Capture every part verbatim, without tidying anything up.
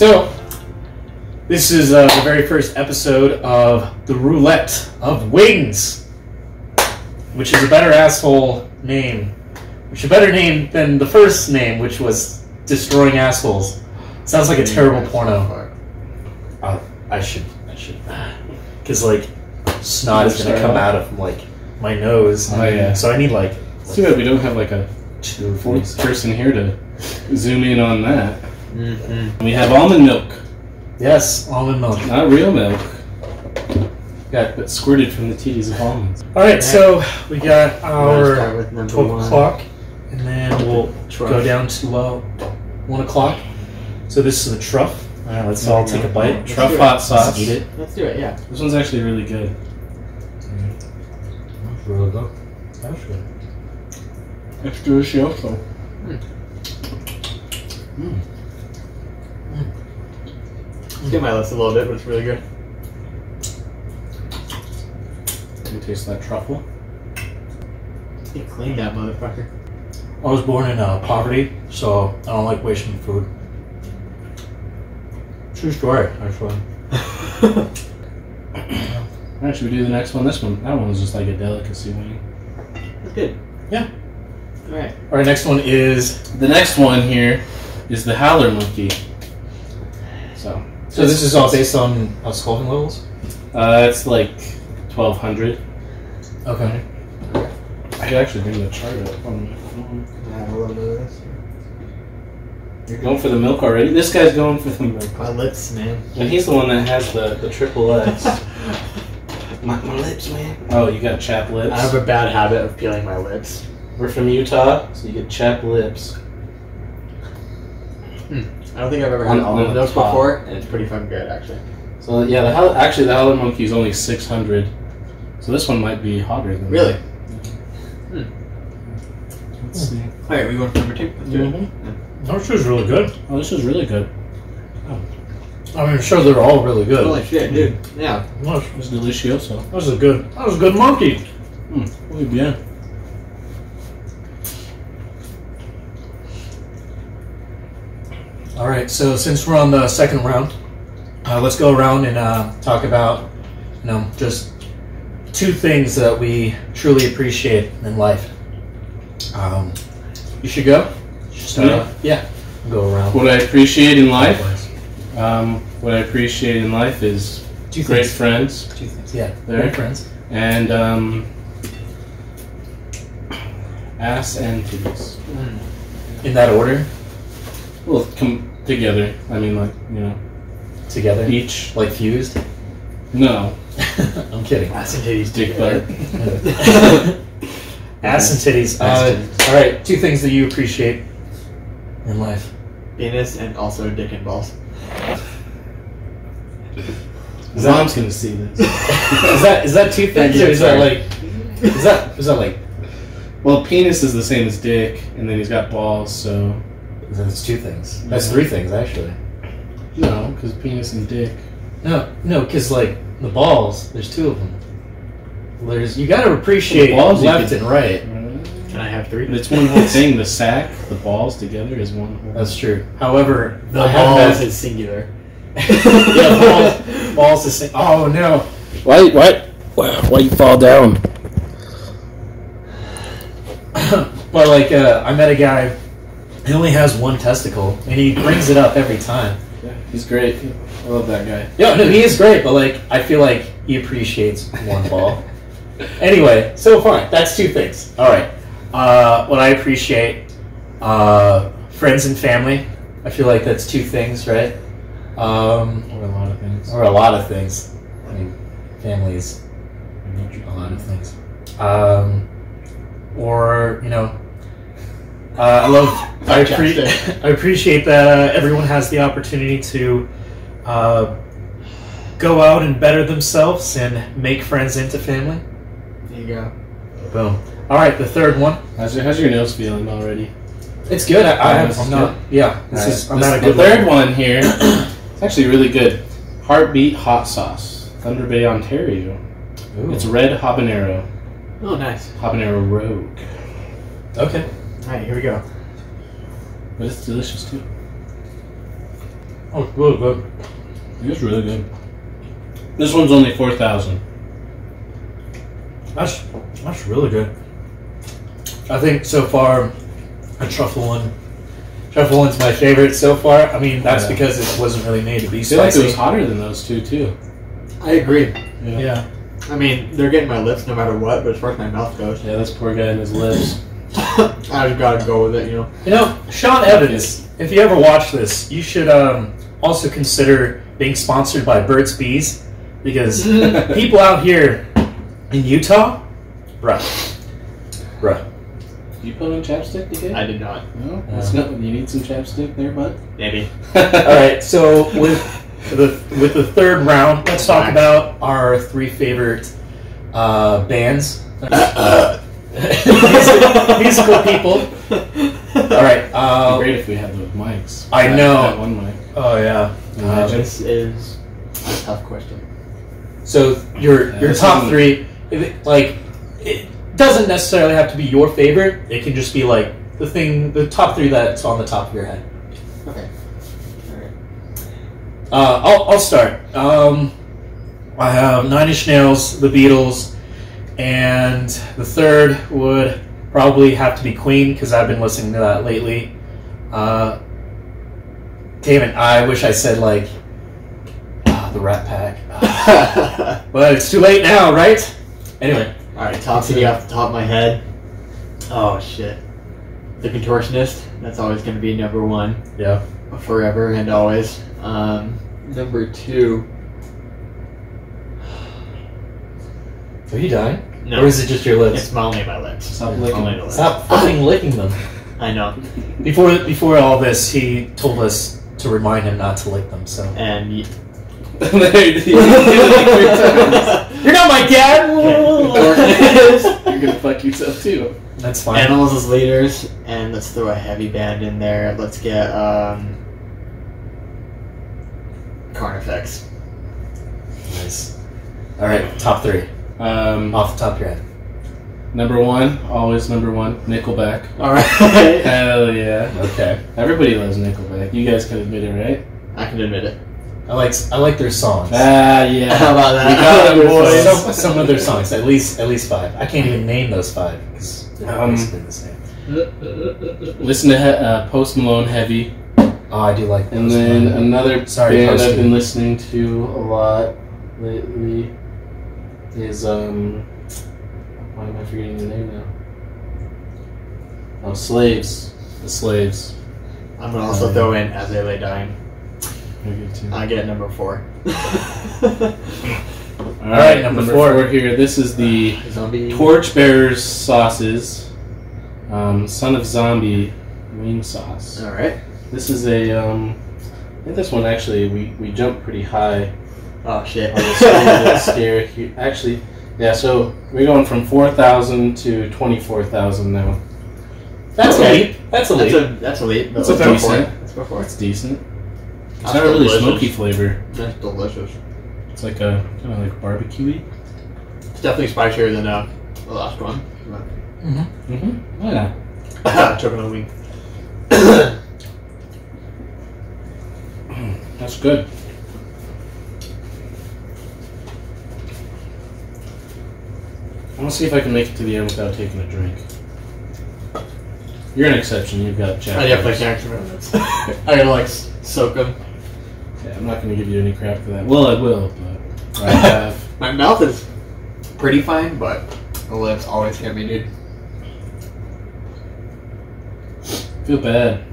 So, this is uh, the very first episode of The Roulette of Wings, which is a better asshole name, which is a better name than the first name, which was Destroying Assholes. Sounds like a terrible porno. I, I should, I should, because like snot is gonna come out of like my nose. Oh yeah. So I need like. Let's do that. We don't have like a fourth person here to zoom in on that. Mm-hmm. We have almond milk. Yes, almond milk. Not real milk. Got that squirted from the teas of almonds. All right, so we got our twelve o'clock, and then we'll Truff. go down to uh, one o'clock. So this is the truff. All right, let's all take a bite. Truff hot sauce. Let's eat it. Let's do it. Yeah. This one's actually really good. Mm-hmm. That's really good. That's good. It's delicioso. Mm. Mm. It's getting my lips a little bit, but it's really good. Can you taste that truffle? You cleaned that motherfucker. I was born in uh, poverty, so I don't like wasting food. True story, actually. Alright, should we do the next one? This one, that one was just like a delicacy wing. It's good. Yeah. Alright. Alright, next one is... The next one here is the Howler Monkey. So... So this is all based on uh, Scoville levels? Uh, it's like twelve hundred. Okay. I could actually bring the chart up on my phone. Yeah, I love this. You're going for the milk already? This guy's going for the milk. My lips, man. And he's the one that has the, the triple X. my, my lips, man. Oh, you got chapped lips? I have a bad habit of peeling my lips. We're from Utah, so you get chapped lips. Hmm. I don't think I've ever had all of those before, and it's pretty fucking good, actually. So yeah, the actually the Howler Monkey is only six hundred, so this one might be hotter than really. That. Hmm. Let's see. All right, we going for number two. Let's do it. No, this is really good. Oh, this is really good. Oh. I mean, I'm sure they're all really good. Holy shit, dude! Yeah, no, it's delicioso. That was a good. That was a good monkey. Hmm. Muy bien. All right, so since we're on the second round, uh, let's go around and uh, talk about, you know, just two things that we truly appreciate in life. Um, you should go. You should start off. Yeah. Go around. What I appreciate in life. Um, what I appreciate in life is two great things. friends. Two things. Yeah. There. Great friends. And um, ass and titties. In that order. Well, come. Together, I mean, like, you know. Together? Each. Like fused? No. I'm kidding. Ass and titties. Dick butt. Ass and titties. Uh, Alright, two things that you appreciate in life. Penis and also dick and balls. Is that, Mom's gonna see this. is, that, is that two things or is that like... Is that, is that like... Well, penis is the same as dick, and then he's got balls, so... That's two things. That's three things, actually. No, because penis and dick. No, no, because, like, the balls, there's two of them. There's you got to appreciate balls left and right. Can I have three? It's one whole thing. The sack, the balls together is one whole thing. That's true. However, the balls is singular. Yeah, balls, balls is singular. Oh, no. Why, why, why you fall down? But, like, uh, I met a guy... He only has one testicle, and he brings it up every time. Yeah, he's great. I love that guy. Yeah, no, he is great, but like I feel like he appreciates one ball. Anyway, so fine. That's two things. All right. Uh, what I appreciate, uh, friends and family. I feel like that's two things, right? Um, or a lot of things. Or a lot of things. I mean, families. A lot of things. Um, or, you know... Uh, I love. I, appre I appreciate that uh, everyone has the opportunity to uh, go out and better themselves and make friends into family. There you go. Boom. All right, the third one. How's your, how's your nose feeling already? It's good. I, I have. I'm not. Yeah. This right. is. I'm this, not a good. The third one, one here. It's actually really good. Heartbeat Hot Sauce, Thunder Bay, Ontario. Ooh. It's red habanero. Oh, nice. Habanero Rogue. Okay. Alright, here we go. But it's delicious too. Oh, it's really good. It's really good. This one's only four thousand. That's, that's really good. I think so far, a truffle one. Truffle one's my favorite so far. I mean, that's yeah. because it wasn't really made to be spicy. I feel like it was hotter than those two, too. I agree. Yeah. yeah. I mean, they're getting my lips no matter what, but as far as my mouth goes. Yeah, this poor guy and his lips. I've got to go with it, you know. You know, Sean Evans, if you ever watch this, you should um, also consider being sponsored by Burt's Bees, because people out here in Utah, bruh, bruh. Did you put on chapstick today? I did not. No? That's no. Not, you need some chapstick there, bud? Maybe. Alright, so with the with the third round, let's talk nice. about our three favorite uh, bands. Uh, uh. musical people. Alright. Um, It'd be great if we had those mics. I that, know. That one mic. Oh, yeah. Uh, this is a tough question. So, your, yeah, your top three, if it, like, it doesn't necessarily have to be your favorite. It can just be, like, the thing, the top three that's on the top of your head. Okay. Alright. Uh, I'll, I'll start. Um, I have Nine Inch Nails, The Beatles, and the third would probably have to be Queen, because I've been listening to that lately. Uh, Damn it, I wish I said, like, ah, the Rat Pack. Ah. But it's too late now, right? Anyway. Alright, top three off the top of my head. Oh, shit. The Contortionist. That's always going to be number one. Yeah. Forever and always. Um, number two. Are you dying? No. Or is it just your lips? It's only my lips. Stop it's licking them. Stop fucking licking them. I know. Before, before all this, he told us to remind him not to lick them, so... And... You... You're not my dad! You're gonna fuck yourself, too. That's fine. Animals as Leaders, and let's throw a heavy band in there. Let's get, um... Carnifex. Nice. Alright, top three. Um, Off the top of your head. Number one, always number one, Nickelback. All right. Hell yeah. Okay. Everybody loves Nickelback. You guys can admit it, right? I can admit it. I like I like their songs. Ah, yeah. How about that? We got them, boys. Some, some of their songs, at least at least five. I can't even name those five because they're um, basically the same. Listen to uh, Post Malone Heavy. Oh, I do like that. And then Malone. another Sorry, band Post I've been listening to a lot lately is um. Why am I forgetting the name now? Oh, Slaves. The Slaves. I'm going to also oh, yeah. throw in As They Lay Dying. I get number four. Alright, number, number four. We're here. This is the Zombie. Torchbearer's Sauces. Um, Son of Zombie Wing Sauce. Alright. This is a, um, I think this one actually, we, we jumped pretty high. Oh, shit. On the scare. Actually... Yeah, so we're going from four thousand to twenty-four thousand now. That's okay. a leap. That's a leap. That's a, that's a leap. That's, that's a decent. That's before. It's decent. It's not a really smoky flavor. That's delicious. It's like a kind of like barbecue-y. It's definitely spicier than uh, the last one. Mm-hmm. Mm-hmm. Yeah. Choking on a wing. That's good. I want to see if I can make it to the end without taking a drink. You're an exception. You've got Jack. I definitely can't. I gotta like soak them. Yeah, I'm not gonna give you any crap for that. Well, I will, but I have. My mouth is pretty fine, but the lips always get me, dude. I feel bad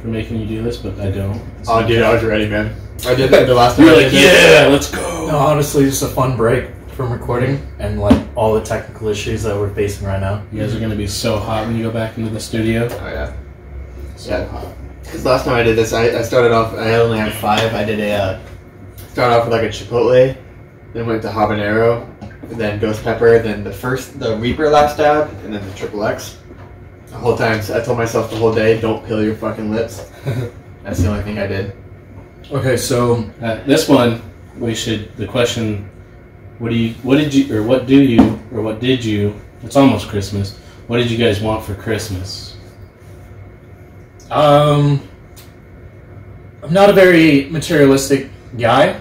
for making you do this, but I don't. It's oh, dude, bad. I was ready, man. I did that the last time. You're like, yeah, it. let's go. No, honestly, just a fun break from recording and like all the technical issues that we're facing right now. You guys are going to be so hot when you go back into the studio. Oh yeah. So yeah. hot. Because last time I did this, I, I started off, I only had five. I did a, uh, started off with like a Chipotle, then went to Habanero, then Ghost Pepper, then the first, the Reaper Last Dab, and then the Triple X. The whole time, so I told myself the whole day, don't peel your fucking lips. That's the only thing I did. Okay, so uh, this one, we should, the question... What do you? What did you? Or what do you? Or what did you? It's almost Christmas. What did you guys want for Christmas? Um. I'm not a very materialistic guy.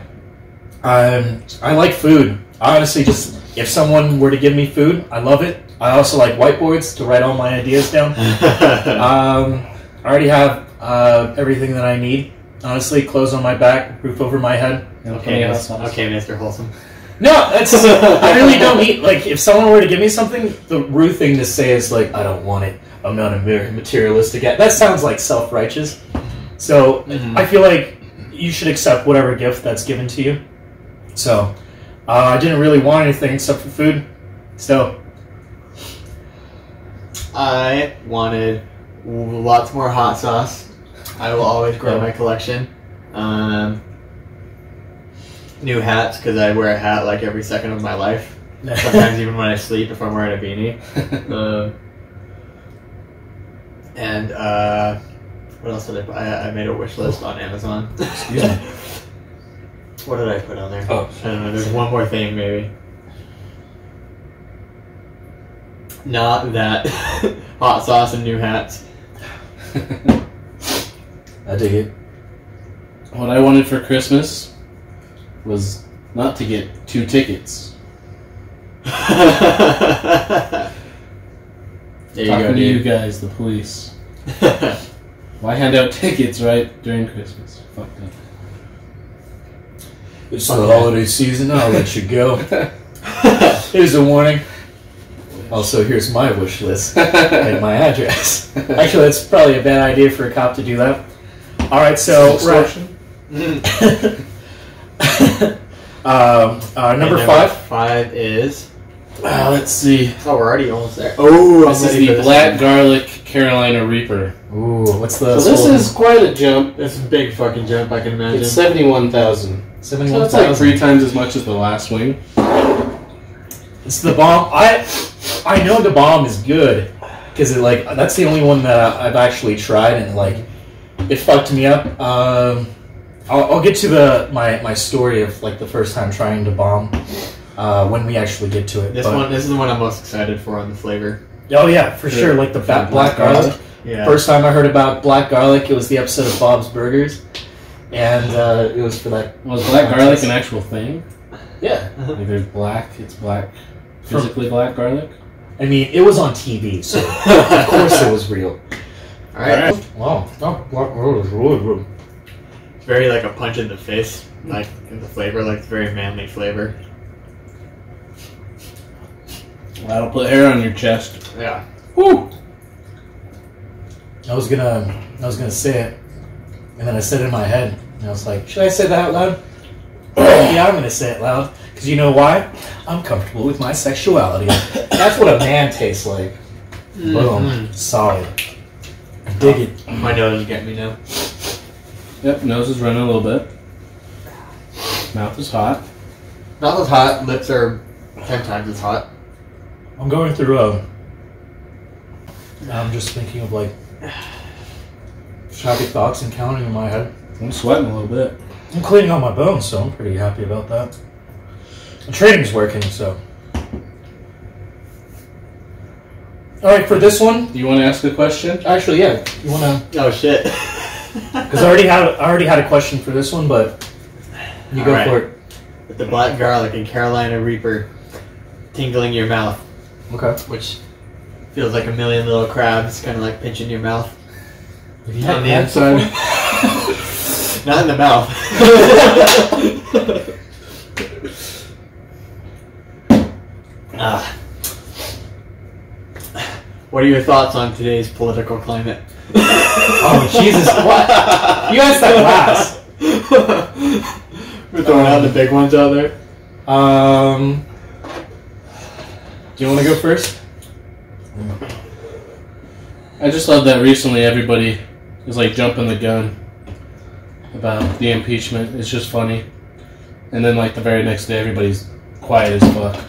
Um, I like food. I honestly just, if someone were to give me food, I love it. I also like whiteboards to write all my ideas down. um, I already have uh, everything that I need. Honestly, clothes on my back, roof over my head. Okay, okay, Mister Wholesome. No, that's, I really don't eat. Like, if someone were to give me something, the rude thing to say is like, I don't want it. I'm not a materialistic guy. That sounds like self-righteous. So mm-hmm. I feel like you should accept whatever gift that's given to you. So uh, I didn't really want anything except for food. So I wanted lots more hot sauce. I will always grow my collection. Um, new hats, because I wear a hat like every second of my life. Sometimes even when I sleep, if I'm wearing a beanie. Uh, and uh, what else did I put? I, I made a wish list on Amazon. Excuse me. What did I put on there? Oh, I don't know. There's one more thing, maybe. Not that. Hot sauce and new hats. I dig it. What I wanted for Christmas was not to get two tickets. There you Talking go, to dude. You guys, the police. Why hand out tickets right during Christmas? Fuck that. It's the holiday season. I'll let you go. Here's a warning. Also, here's my wish list and my address. Actually, that's probably a bad idea for a cop to do that. All right, so mm. um, uh, number, number five. Five is. Wow, let's see. Oh, we're already almost there. Oh, this is the Black Garlic Carolina Reaper. Ooh, what's the? So this is quite a jump. It's a big fucking jump, I can imagine. It's seventy-one thousand. Seventy-one thousand. So that's like three times as much as the last wing. It's the bomb. I I know the bomb is good because it like that's the only one that I've actually tried and like. It fucked me up. Um, I'll, I'll get to the my, my story of like the first time trying to bomb uh, when we actually get to it. This but, one, this is the one I'm most excited for on the flavor. Oh yeah, for, for sure. Like the black, black garlic. garlic. Yeah. First time I heard about black garlic, it was the episode of Bob's Burgers, and uh, it was for that. Was well, black garlic an actual thing? Yeah. Like there's black. It's black. Physically black garlic. I mean, it was on T V, so of course it was real. All right. All right. Wow, that black road is really good. It's very like a punch in the face, like in the flavor, like it's very manly flavor. That'll put hair on your chest. Yeah. Woo! I was gonna, I was gonna say it, and then I said it in my head, and I was like, should I say that out loud? Yeah, I'm gonna say it loud, because you know why? I'm comfortable with my sexuality. That's what a man tastes like. Mm-hmm. Boom. Solid. Dig it. My nose is getting me now. Yep, nose is running a little bit. Mouth is hot. Mouth is hot. Lips are ten times as hot. I'm going through a... I'm just thinking of like... Shabby thoughts and counting in my head. I'm sweating a little bit. I'm cleaning out my bones, so I'm pretty happy about that. The training's working, so... All right, for this one, do you want to ask a question? Actually, yeah. You want to? Oh shit! Because I already had I already had a question for this one, but you All go right. for it. With the black garlic and Carolina Reaper tingling your mouth. Okay. Which feels like a million little crabs, kind of like pinching your mouth. Have you had on the inside? Not in the mouth. Ah. What are your thoughts on today's political climate? Oh, Jesus, what? You asked that last. We're throwing um, out the big ones out there. Um, do you want to go first? I just love that recently everybody is like jumping the gun about the impeachment. It's just funny. And then like the very next day everybody's quiet as fuck.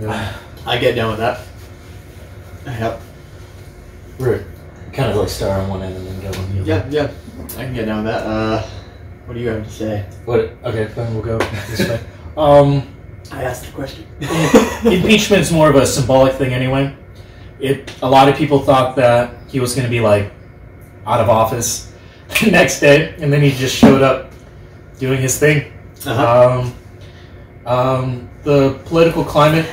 Yeah. I get down with that. Yep. We're kind of like star on one end and then go on the other. Yeah, yeah. I can get down with that. Uh, what do you have to say? What? Okay, then we'll go this way. Um, I asked the question. Impeachment's more of a symbolic thing anyway. It. A lot of people thought that he was going to be like out of office the next day, and then he just showed up doing his thing. Uh-huh. um, um, the political climate,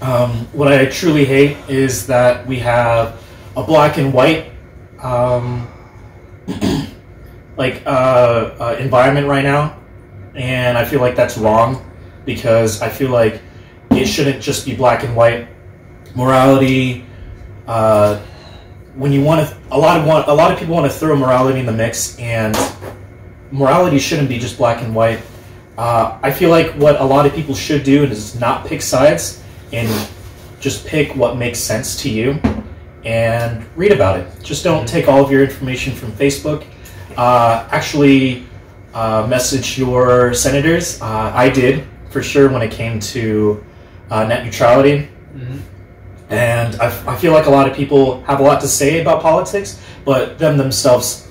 um, what I truly hate is that we have a black and white um, like uh, uh, environment right now, and I feel like that's wrong, because I feel like it shouldn't just be black and white. Morality, uh, when you want to, a lot of want, a lot of people want to throw morality in the mix, and morality shouldn't be just black and white. Uh, I feel like what a lot of people should do is not pick sides and just pick what makes sense to you and read about it. Just don't take all of your information from Facebook. Uh, actually, uh, message your senators. Uh, I did, for sure, when it came to uh, net neutrality. Mm-hmm. And I, I feel like a lot of people have a lot to say about politics, but them themselves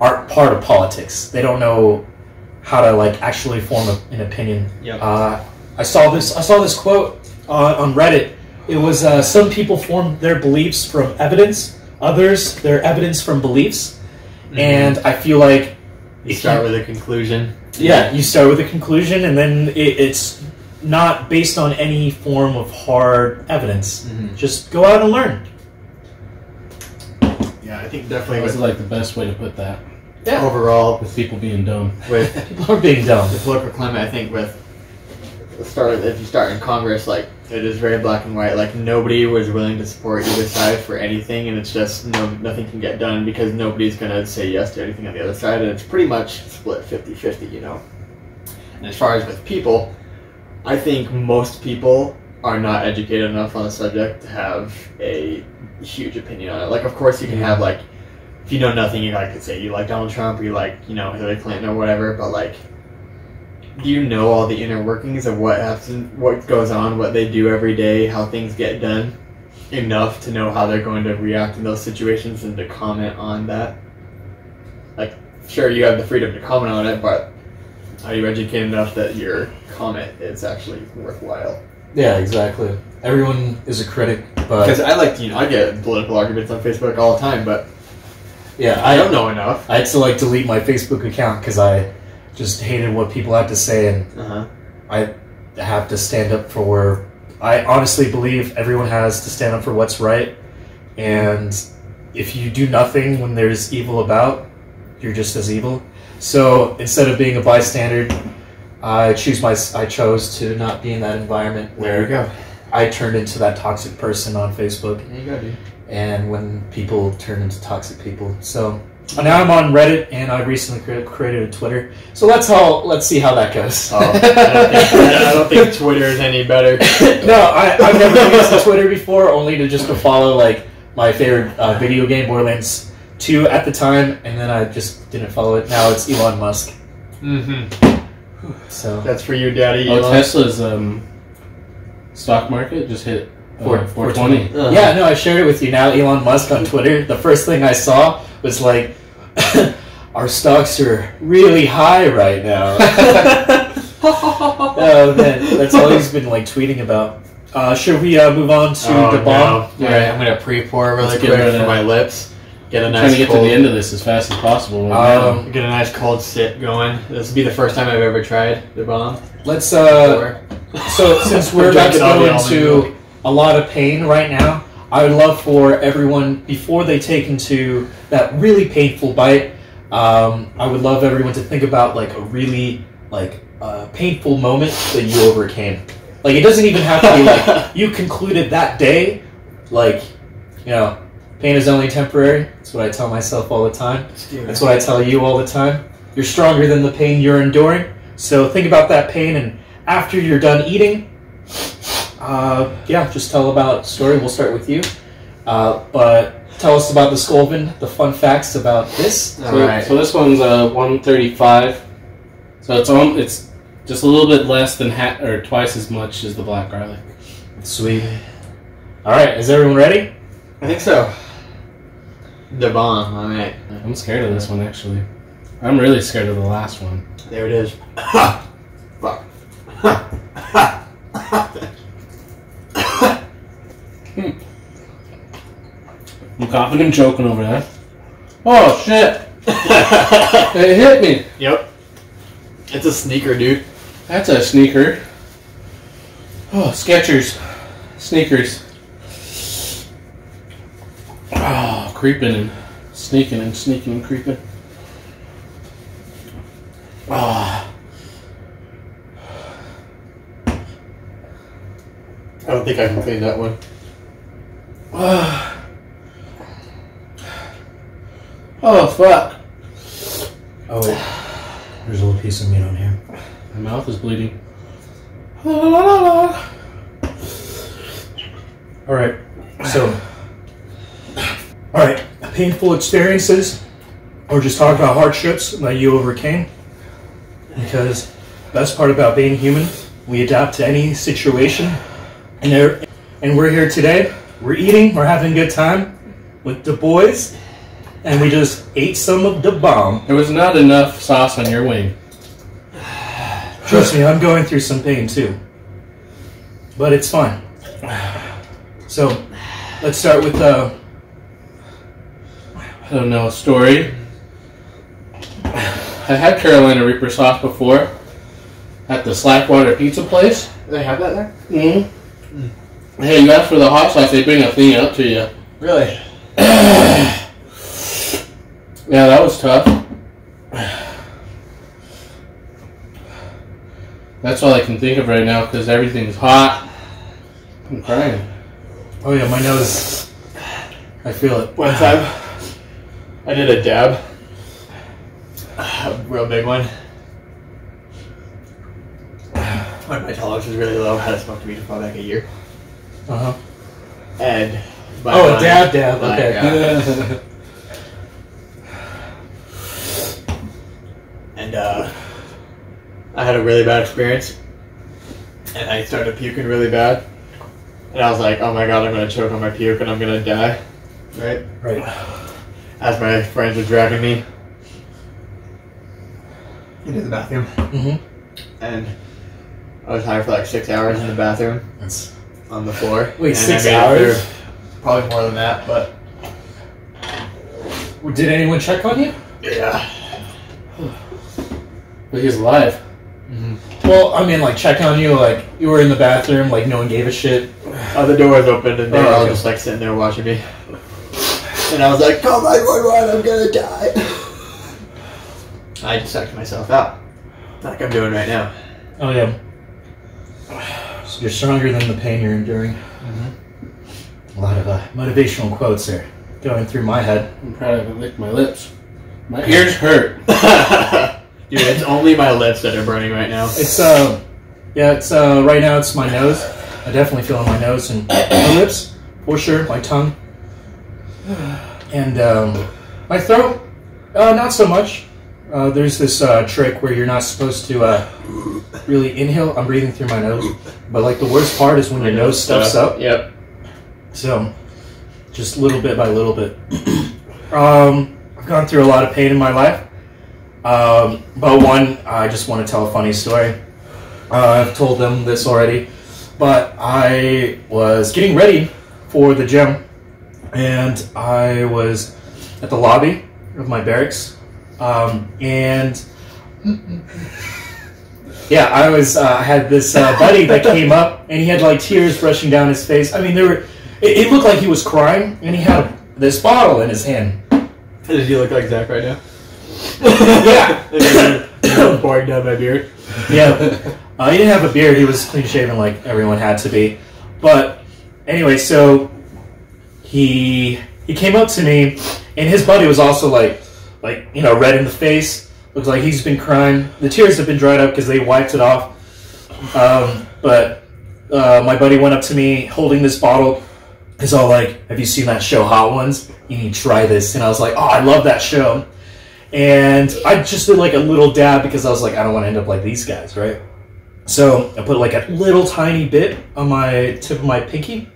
aren't part of politics. They don't know how to like actually form a, an opinion. Yep. Uh, I saw this. I saw this quote on, on Reddit. It was uh, some people form their beliefs from evidence, others their evidence from beliefs, mm-hmm. and I feel like you start you, with a conclusion. Yeah, you start with a conclusion, and then it, it's. Not based on any form of hard evidence. Mm-hmm. Just go out and learn. Yeah, I think definitely was like the best way to put that. Yeah. Overall, with people being dumb, with people are being dumb. The political climate, I think, with start if you start in Congress, like it is very black and white. Like nobody was willing to support either side for anything, and it's just no nothing can get done because nobody's gonna say yes to anything on the other side, and it's pretty much split fifty fifty, you know. And as far as with people. I think most people are not educated enough on the subject to have a huge opinion on it. Like, of course, you can have, like, if you know nothing, you like, could say you like Donald Trump or you like, you know, Hillary Clinton or whatever, but, like, do you know all the inner workings of what happens, what goes on, what they do every day, how things get done, enough to know how they're going to react in those situations and to comment on that? Like, sure, you have the freedom to comment on it, but are you educated enough that you're... comment it's actually worthwhile. Yeah, exactly. Everyone is a critic, but because I like to, you know, I get political arguments on Facebook all the time, but yeah, I don't know enough. I still like delete my Facebook account because I just hated what people had to say, and uh-huh. I have to stand up for where I honestly believe everyone has to stand up for what's right. And if you do nothing when there's evil about, you're just as evil. So instead of being a bystander. I choose my. I chose to not be in that environment where there you go. I turned into that toxic person on Facebook. There you go, dude. And when people turn into toxic people, so now I'm on Reddit, and I recently created a Twitter. So let's how let's see how that goes. Oh, I, don't think, I don't think Twitter is any better. No, I, I've never used Twitter before, only to just to follow like my favorite uh, video game, Borderlands two, at the time, and then I just didn't follow it. Now it's Elon Musk. Mm-hmm. So that's for you, Daddy. Oh, Tesla's um, stock market just hit uh, four twenty. Uh-huh. Yeah, no, I shared it with you. Now Elon Musk on Twitter. The first thing I saw was like, our stocks are really high right now. Oh man, that's all he's been like tweeting about. Uh, should we uh, move on to oh, the bomb? No. All right, I'm gonna pre-pour really Let's quick for my lips. Get a nice I'm trying to get cold, to the end of this as fast as possible. Um, get a nice cold sip going. This would be the first time I've ever tried the bomb. Let's. Uh, so since we're about to go into a lot of pain right now, I would love for everyone before they take into that really painful bite. Um, I would love everyone to think about like a really like uh, painful moment that you overcame. Like it doesn't even have to be like you concluded that day. Like you know. Pain is only temporary. That's what I tell myself all the time. That's what I tell you all the time. You're stronger than the pain you're enduring. So think about that pain, and after you're done eating, uh, yeah, just tell about the story. We'll start with you. Uh, but tell us about the Scoville, the fun facts about this. All so, right. So this one's uh, one thirty-five. So it's on, it's just a little bit less than ha- or twice as much as the black garlic. Sweet. All right. Is everyone ready? I think so. The bomb, all right. I'm scared of this one, actually. I'm really scared of the last one. There it is. Fuck. I'm coughing and choking over there. Oh, shit. It hit me. Yep. It's a sneaker, dude. That's a sneaker. Oh, Skechers. Sneakers. Oh, creeping and sneaking and sneaking and creeping. Ah. Oh. I don't think I can play that one. Oh, oh fuck. Oh, wait. There's a little piece of meat on here. My mouth is bleeding. Alright, so. Alright, painful experiences, or just talk about hardships that you overcame. Because best part about being human, we adapt to any situation. And, there, and we're here today, we're eating, we're having a good time with the boys, and we just ate some of the bomb. There was not enough sauce on your wing. Trust me, I'm going through some pain too. But it's fine. So, let's start with, uh, I don't know, a story. I had Carolina Reaper sauce before at the Slackwater pizza place. Do they have that there? Mm-hmm. Mm. Hey, you ask for the hot sauce, they bring a thing up to you. Really? Yeah, that was tough. That's all I can think of right now because everything's hot. I'm crying. Oh yeah, my nose. I feel it. One time, I did a dab. A real big one. When my tolerance was really low, I had a smoked weed for probably like a year. Uh huh. And oh, a dab, dab. Okay. And uh, I had a really bad experience, and I started puking really bad, and I was like, "Oh my god, I'm gonna choke on my puke and I'm gonna die," right? Right. As my friends were dragging me into the bathroom, mm-hmm. and I was high for like six hours in the bathroom. That's on the floor. Wait, and six hours? Probably more than that, but. Did anyone check on you? Yeah. But he's alive. Mm-hmm. Well, I mean, like, check on you, like, you were in the bathroom, like, no one gave a shit. Oh, the door was open, and they were all just, like, sitting there watching me. And I was like, call nine one one, I'm gonna die. I just sucked myself out. Like I'm doing right now. Oh, yeah. So you're stronger than the pain you're enduring. Mm-hmm. A lot of uh, motivational quotes there going through my head. I'm proud of it. Lick my lips. My ears hurt. Dude, it's only my lips that are burning right now. It's, uh, yeah, it's, uh, right now it's my nose. I definitely feel on my nose and my lips, for sure, my tongue. And, um, my throat, uh, not so much. Uh, there's this uh, trick where you're not supposed to uh, really inhale. I'm breathing through my nose, but like the worst part is when your nose stuffs up. Yep. So, just little bit by little bit. um, I've gone through a lot of pain in my life, um, but one I just want to tell a funny story. Uh, I've told them this already, but I was getting ready for the gym, and I was at the lobby of my barracks. Um, and yeah, I was, uh, had this, uh, buddy that came up and he had like tears rushing down his face. I mean, there were, it, it looked like he was crying and he had this bottle in his hand. Does he look like Zach right now? Yeah. Pouring down my beard. Yeah. Uh, he didn't have a beard. He was clean shaven like everyone had to be. But anyway, so he, he came up to me and his buddy was also like, like, you know, red in the face. Looks like he's been crying. The tears have been dried up because they wiped it off. Um, but uh, my buddy went up to me holding this bottle. He's all like, have you seen that show Hot Ones? You need to try this. And I was like, oh, I love that show. And I just did like a little dab because I was like, I don't want to end up like these guys, right? So I put like a little tiny bit on my tip of my pinky.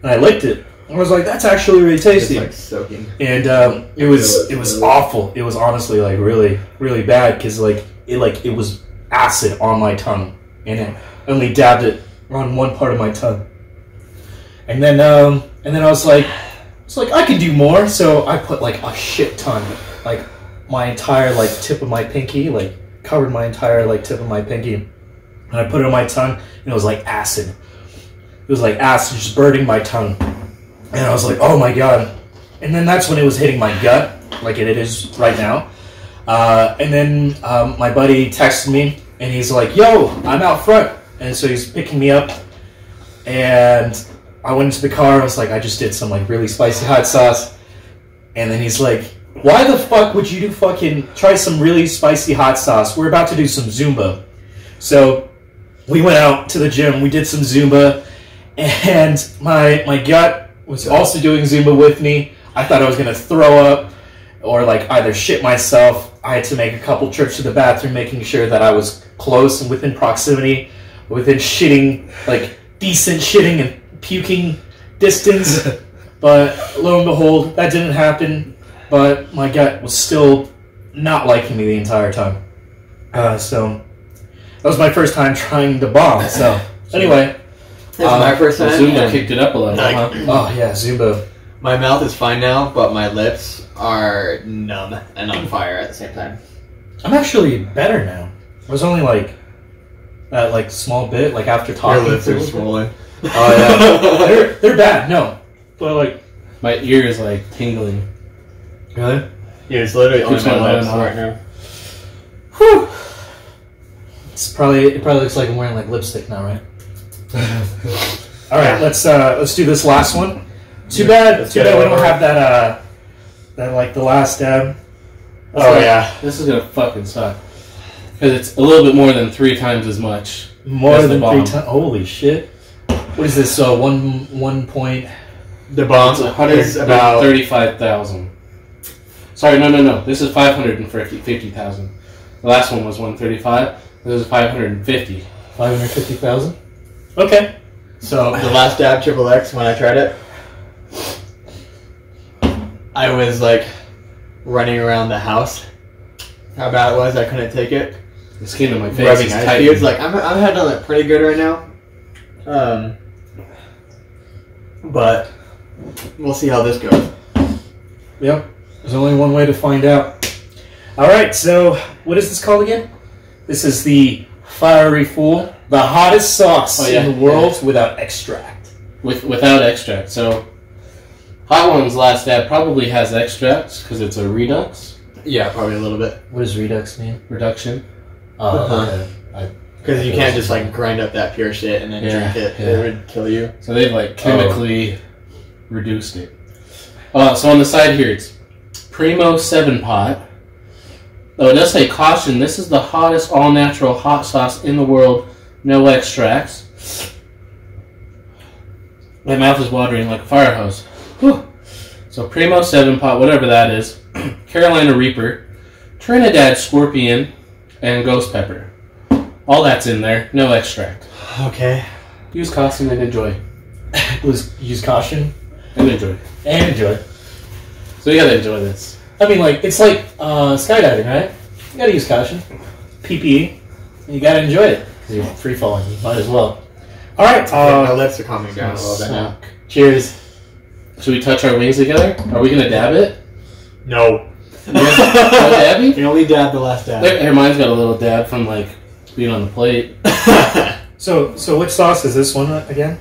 And I licked it. I was like, that's actually really tasty. It's like soaking. And um, it was it was awful. It was honestly like really really bad because like it like it was acid on my tongue, and it only dabbed it on one part of my tongue. And then um, and then I was like, it's like I can do more, so I put like a shit ton, like my entire like tip of my pinky, like covered my entire like tip of my pinky, and I put it on my tongue, and it was like acid. It was like acid just burning my tongue, and I was like, oh my god. And then that's when it was hitting my gut, like it is right now. Uh, and then um, my buddy texted me, and he's like, yo, I'm out front. And so he's picking me up, and I went into the car, I was like, I just did some like really spicy hot sauce. And then he's like, why the fuck would you do fucking, try some really spicy hot sauce? We're about to do some Zumba. So we went out to the gym, we did some Zumba, and my, my gut was also doing Zumba with me. I thought I was going to throw up or like either shit myself. I had to make a couple trips to the bathroom, making sure that I was close and within proximity, within shitting, like decent shitting and puking distance. But lo and behold, that didn't happen. But my gut was still not liking me the entire time. Uh, so that was my first time trying the bomb. So anyway, that was um, my first time. Well, Zumba yeah. kicked it up a little. Like, huh? Oh yeah, Zumba. My mouth is fine now, but my lips are numb and on fire at the same time. I'm actually better now. It was only like that, like small bit, like after talking. Your lips are swollen. Oh yeah, they're they're bad. No, but like my ear is like tingling. Really? Yeah, it's literally on my lips right now. Whew. It's probably it probably looks like I'm wearing like lipstick now, right? All right, let's uh, let's do this last one. Too bad, let's too bad we don't have that uh, that like the last dab. That's oh like, yeah, this is gonna fucking suck because it's a little bit more than three times as much. More than three times. Holy shit! What is this? So uh, one one point. The bomb is about thirty-five thousand. Sorry, no, no, no. This is five hundred and fifty fifty thousand. The last one was one thirty-five. This is five hundred and fifty. Five hundred fifty thousand. Okay. So the last dab triple X when I tried it, I was like running around the house. How bad it was, I couldn't take it. The skin on my face rubbing is tight. It's like I'm I'm heading on it pretty good right now. Um, but we'll see how this goes. Yep. There's only one way to find out. All right. So what is this called again? This is the Fiery Fool. The hottest sauce oh, yeah. in the world yeah. without extract. With without extract. So, Hot Ones Last Dab probably has extracts because it's a redux. Yeah, probably a little bit. What does redux mean? Reduction. Uh huh. Because you can't just like grind up that pure shit and then yeah, drink it. Yeah. It would kill you. So they've like chemically oh. reduced it. Uh, so on the side here, it's Primo seven Pot. Oh, it does say caution. This is the hottest all-natural hot sauce in the world. No extracts. My mouth is watering like a fire hose. Whew. So Primo seven Pot, whatever that is, Carolina Reaper, Trinidad Scorpion, and Ghost Pepper. All that's in there. No extract. Okay. Use caution and enjoy. Use caution and enjoy. And enjoy. So you gotta enjoy this. I mean, like it's like uh, skydiving, right? You gotta use caution, P P E. You gotta enjoy it. You're free falling. You might as well. All right. Uh, my lips are calming down a little bit now. Cheers. Should we touch our wings together? Are we gonna dab it? No. No dabbing? You can only dab the last dab. Her mine's got a little dab from like being on the plate. so, so which sauce is this one again?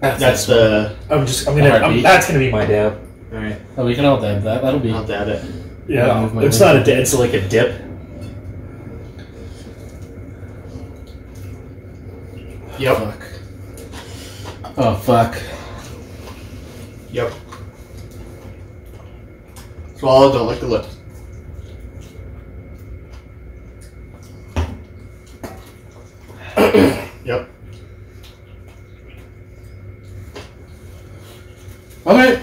That's, that's the. I'm just. I'm gonna. I'm, that's gonna be my dab. All right. Oh, we can all dab that. That'll be. I'll dab it. Yeah. yeah it's not a dab. It's like a dip. Yep. Fuck. Oh, fuck. Yep. Swallow, don't lick the lips. Yep. Alright.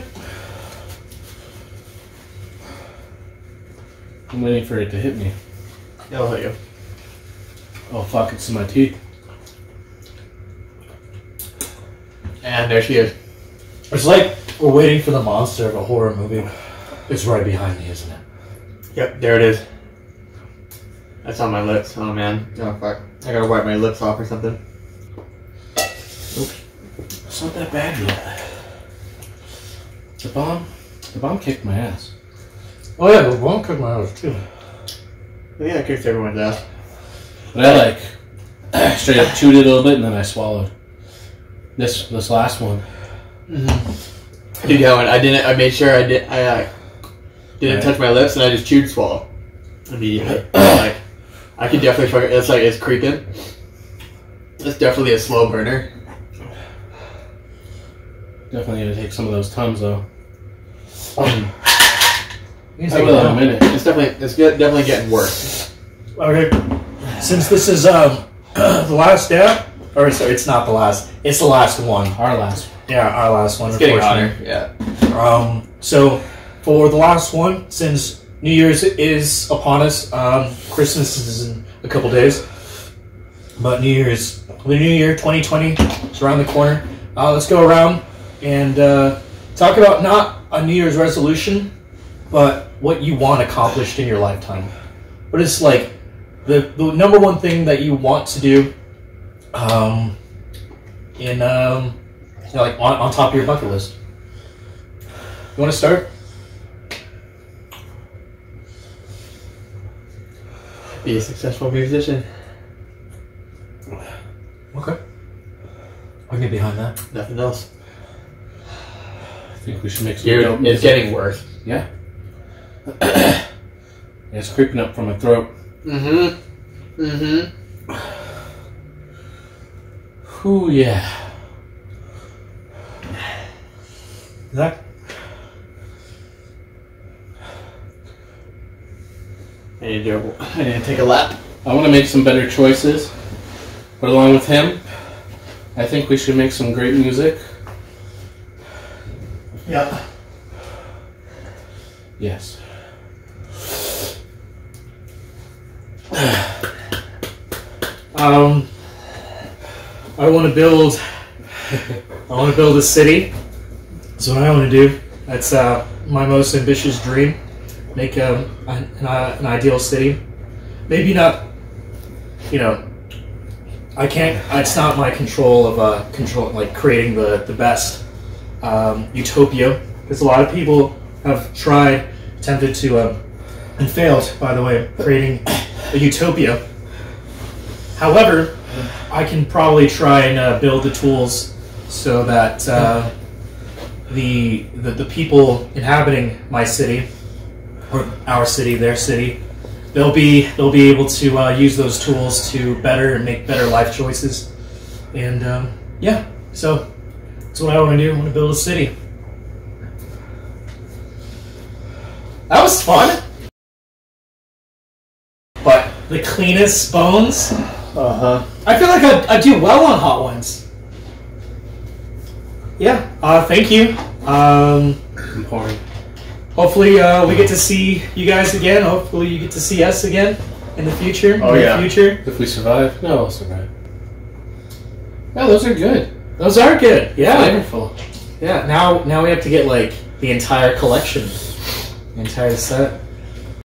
I'm waiting for it to hit me. Yeah, I'll hit you. Oh, fuck, it's in my teeth. And there she is. It's like we're waiting for the monster of a horror movie. It's right behind me, isn't it? Yep, there it is. That's on my lips. Oh, man. Oh, fuck. I gotta wipe my lips off or something. Oops. It's not that bad yet. The bomb... The bomb kicked my ass. Oh yeah, the bomb came out too. Yeah, I kicked everyone down. But I like straight up chewed it a little bit and then I swallowed. This this last one. Mm-hmm. Dude, Helen, I didn't. I made sure I didn't. I uh, didn't right. touch my lips and I just chewed swallow immediately. Like I could definitely fuck it. It's like it's creeping. It's definitely a slow burner. Definitely gonna take some of those tums though. Um, I will in a minute. It's definitely it's get, definitely getting worse. Okay, since this is um uh, the last dab, or sorry, it's not the last. It's the last one. Our last. Yeah, our last one. It's getting hotter. Yeah. Um. So for the last one, since New Year's is upon us, um, Christmas is in a couple days, but New Year's, the New Year twenty twenty is around the corner. Uh, let's go around and uh, talk about not a New Year's resolution, but what you want accomplished in your lifetime. What is like the, the number one thing that you want to do um, in um, you know, like on, on top of your bucket list? You want to start? Be a successful musician. Okay. I'll get behind that. Nothing else. I think we should make some Dude, dope music. It's getting worse. Yeah. It's creeping up from my throat. Mm-hmm. Mm-hmm. Ooh, yeah. Zach? I need, to, I need to take a lap. I want to make some better choices. But along with him, I think we should make some great music. Yeah. Yes. Um, I want to build. I want to build a city. That's what I want to do. That's uh, my most ambitious dream. Make a, an, an ideal city. Maybe not. You know, I can't. It's not my control of uh, control like creating the the best. Um, utopia, because a lot of people have tried, attempted to, um, and failed, by the way, creating a utopia. However, I can probably try and uh, build the tools so that uh, the, the the people inhabiting my city, or our city, their city, they'll be they'll be able to uh, use those tools to better and make better life choices, and um, yeah, so. That's what I want to do. I want to build a city. That was fun. But the cleanest bones. Uh huh. I feel like I I do well on Hot Ones. Yeah. Uh, thank you. Um. I'm pouring. Hopefully, uh, we get to see you guys again. Hopefully, you get to see us again in the future. Oh in yeah. The future. If we survive, no, we'll survive. No, those are good. Those are good. Yeah. Wonderful. Yeah. Now now we have to get like the entire collection. The entire set.